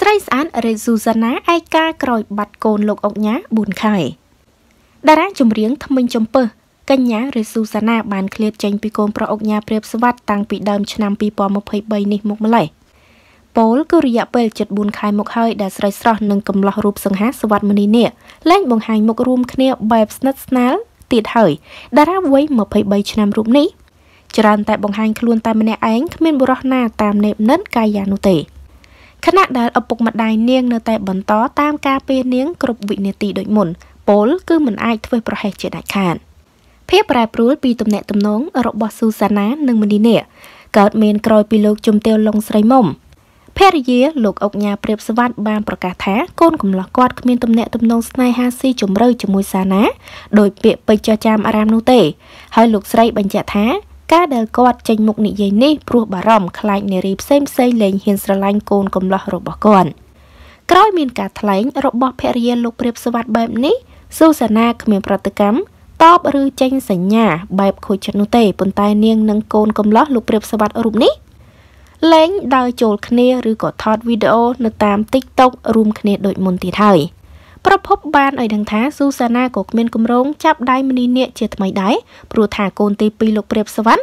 ស្រីស្អានរេស៊ូសាណាឯកាក្រោយបាត់កូនលោកអុកញ៉ា Tràn tại bóng hành luôn tại mẹ ánh, mình bố rõna tạm nệm nứt cài giá nụ tế. Khát nạc đạt ập bục mặt đài niêng nơi tại bóng tó tam ca pê niêng cụp vị nê tì đội mụn, bố cứ mình ai thuê bỏ hẹt chế đại khán. Phép rài bố bì tùm nẹ tùm nóng ở rộng bó Susanna nâng mình đi nẹ, cợt mình còi bì lục chùm tiêu lông srei mồm. Phép dìa lục ốc nhà prep sơ vát bàn bỏ cả thá, con cùng lọc quạt mình tùm nẹ tùm nông snai ha si chùm rơi chùm mùi xa ná, đổi bịa bây cho chàm aram nụ tế, hơi lục srei bánh chạ thá. Các đợt quạt tranh mục nị dây ní brụ bà rõm khai nề rịp xem xây lên hiền sơ lanh côn cầm lọ rộp bà con. Cõi miền cả thánh rộp bà phê riêng lục rịp sơ vạt bạp ní, Susanna khmien bà tư cắm, tóc rư tranh sả nhà bạp khôi chất nụ tê bồn tai niêng nâng côn cầm lọ lục rịp sơ vạt rụp ní. Lánh đòi chôl khné rư có thọt video nợ tam tiktok rùm khné đội môn tì thời. ប្រពន្ធបានឲ្យដឹងថាស៊ូសាណាក៏គ្មានគម្រោងចាប់ដៃមនីនេះជាថ្មីដែរព្រោះថាកូនទី ចរន្តទាំងការច្រៀងសម្ដ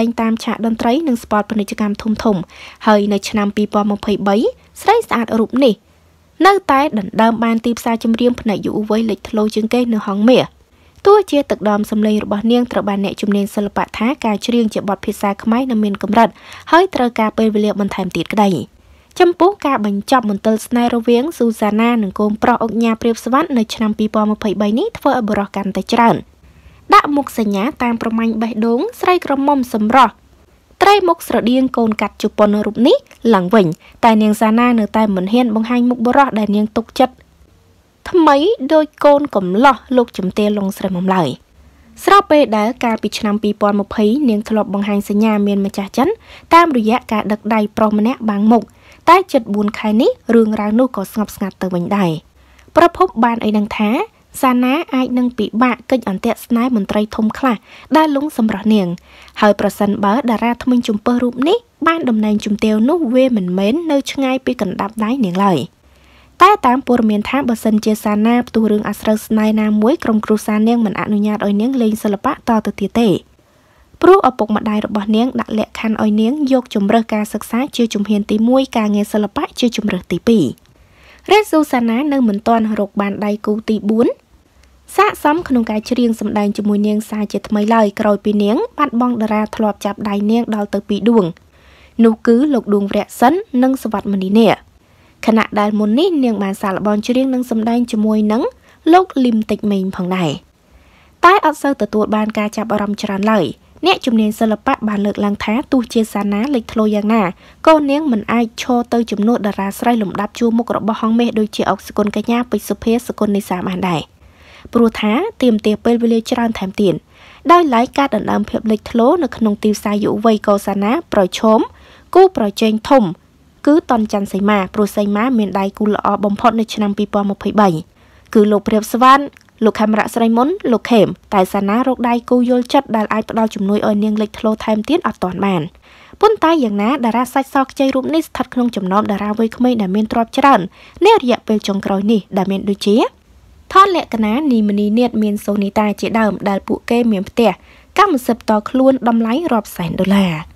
ែងតាមឆាកតន្ត្រីនិងស្ព័តពាណិជ្ជកម្មធំៗហើយនៅឆ្នាំ Nơi tay đẩn đâm ban tìm xa châm riêng phần này dụ với lịch lô chương kê nửa hóng mỉa. Tôi chia tực đòm xâm lây rồi bỏ niêng trở bàn nẹ chùm nên xa lập bạc thá ca riêng chạy bọt phía xa khám máy nằm miền cầm rật, hơi trở ca bê về liệu bằng thèm tiệt cái đầy. Châm bố ca bánh chọc một tờ snai rô viếng Susanna nâng côn pro ốc nhà priếp xa vắt nơi chăm bì bò 1,7 ní thơ ở bờ rò cằn tại trần. Đã mục xa nhá tam pro manh bạch đốn, srei grom mông xâm rò. Trái mục sở điên côn cắt chụp bồn rụp ní, lặng vĩnh, tại niên xa na nửa tay mẩn hiên bóng hành mục bó rõ đại niên tục chất. Thâm mấy đôi côn cầm lọ lúc chấm tê lông sở mông lời. Sở bê đá ca bị chăm bì bòn một hí niên thơ lọc bóng hành xa nhà miền mà chá chấn, tam đùi dạ cả đặc đầy pro mẹ nẹ bằng mục, tay chất buồn khai ní rương ra nụ có ngập ngặt tờ vĩnh đầy. Pro phúc bàn ấy đăng thá, xa ná ai nâng bị bạ kênh ảnh tẹt snáy mần trây thông khla, đa lũng xâm rõ niềng. Hơi bà sân bớ đà ra thông minh chùm bơ rụp ní, ban đồng nành chùm tiêu nút vê mình mến nơi chân ngay bị cần đạp đáy niềng lời. Tại tám bùa miền tháng bà sân chia xa nạp tù rương ác sơ snáy nà muối krong kru xa niềng mình ạ nụ nhạt ôi niềng lên sơ lập bạ to từ tìa tệ. Bố ở bụng mặt đài rộp bó niềng đặt lẹ khăn ôi niềng dốc chùm rơ ca sực xá chưa chùm hiền tí muối ca nghe sơ lập bạ chưa chùm rơ tí bì. Susanna nơi mình toàn rộp bàn đài cú tí 4. Xác xóm khung cái riêng xâm đành cho mùi niêng xa chết mấy lời còi pì niêng bắt bong đà ra thọp chạp đài niêng đòi tới pì đường. Nụ cứ lục đường vẹt sấn nâng sờ vặt mình đi nè. Khả nạn đài muốn nít niêng bàn xà là bọn riêng nâng xâm đành cho mùi nắng lúc lim tịch mình phẳng này. Tái ớt sơ từ tuột bàn ca chạp ở rằm tràn lời. Nét chùm niêng sơ lập bát bàn lực lang thá tu chia xa ná lịch thô giang nà. Cô niêng mình ai cho tới chùm nốt đà ra sray lủng đáp chua một rộp bò hong mê đôi chiếc ốc sơ côn cái nhà bị sụp hết sơ côn đi xa màn đài. Bố thá tìm tiệp bê bê lê tràn thèm tiền. Đói lái ca đàn âm hiệp lịch thố nực nông tiêu xa dụ vây câu xa ná bòi chốm, cú bòi chênh thùm. Cứ toàn chăn xây mà, bố xây má miền đáy cú lọ bóng phót nơi chân bì bò 1,7. Cứ lục rệp sơ văn, lục hàm rạ srei mốn, lục hẻm, tại xa ná rốt đáy cú dôl chất đàn ai bắt đo chùm nuôi ôi niêng lịch thố thèm tiến ọt toàn màn. Bún tay giang ná đà ra sạch sọc chay rụm nít thật nông chùm nóm đà ra vây khmê đà miên trọp tràn, nếu dẹp bê chông còi nì đà miên đôi chế. Thoát lẹ cả ná nì mì niết miền sâu ní ta chế đờm đà bụi kê miền tẻ, các một sập tò khuôn đâm lái rộp sảnh đô la.